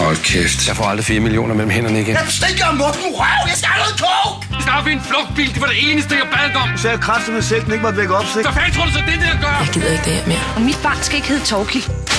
Hold kæft. Jeg får aldrig 4 millioner mellem hænderne igen. Jeg stikker om munden, røv! Jeg skal have noget coke! Jeg skal op i en flugtbil, det var det eneste, jeg bad om. Så jeg kræftede med sælten ikke måtte vække opsigt. Hvad fanden tror du så, det der gør? Jeg gider ikke det her mere. Og mit barn skal ikke hedde Torki.